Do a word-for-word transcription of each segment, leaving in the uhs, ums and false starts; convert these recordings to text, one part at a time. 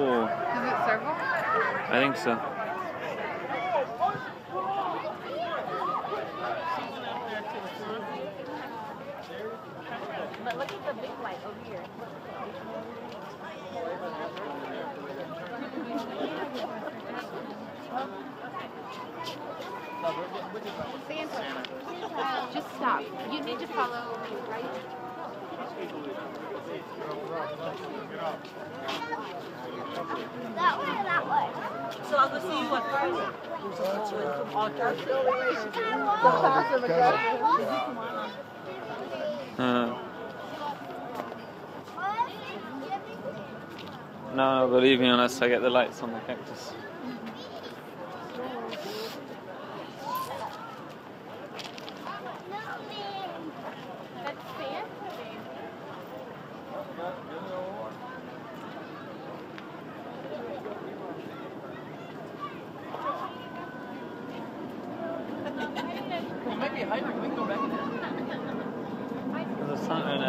cool. Is it circle? I think so. But look at the big light over here. Santa. Just stop. You need to follow me, right? That way or that way? So I'll go see you on Friday. Uh, no, I'll believe me unless I get the lights on the cactus.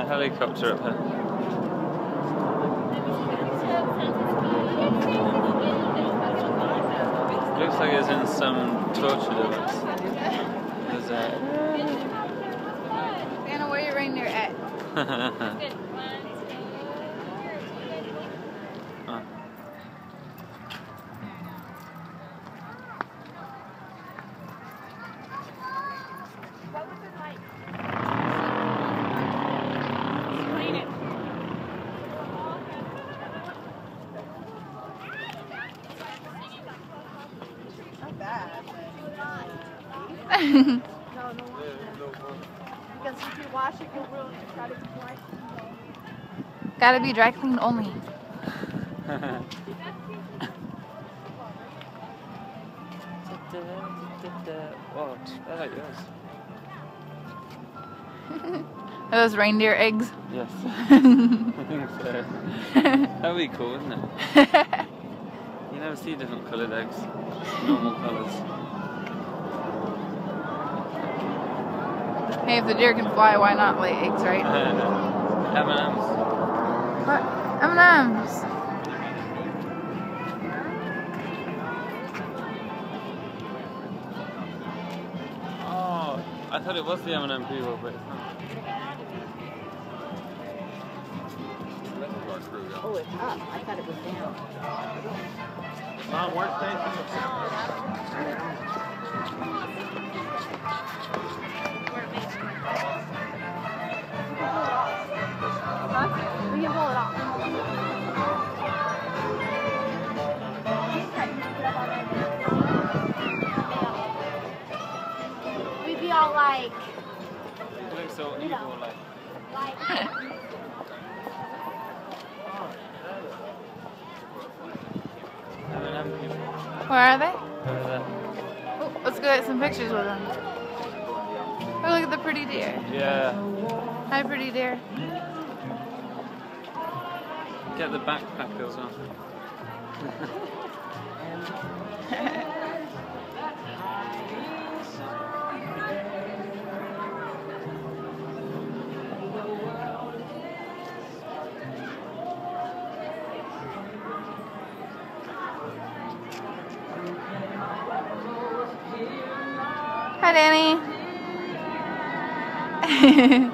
Helicopter up there. Looks like it's in some torture device. There's a... Anna, where your reindeer at? Oh. What was it like? No, no one. Because if you wash it, you will. It's gotta be dry cleaned. Gotta be dry cleaned only. Whoa, I like yours. Are those reindeer eggs? Yes. I think so. That'd be cool, wouldn't it? You never see different coloured eggs. Just normal colours. Hey, if the deer can fly, why not lay eggs, right? M and M's. What? M and M's. Oh, I thought it was the M and M people, but it's not. Oh, it's up. I thought it was down. Mom, where's Nathan? Huh? We can pull it off. We'd be all like... It looks so evil, you know, like... like... Where are they? Over there. Oh, let's go get some pictures with them. Oh, look at the pretty deer. Yeah. Hi, pretty deer. Get the backpack as well. Hi, Danny.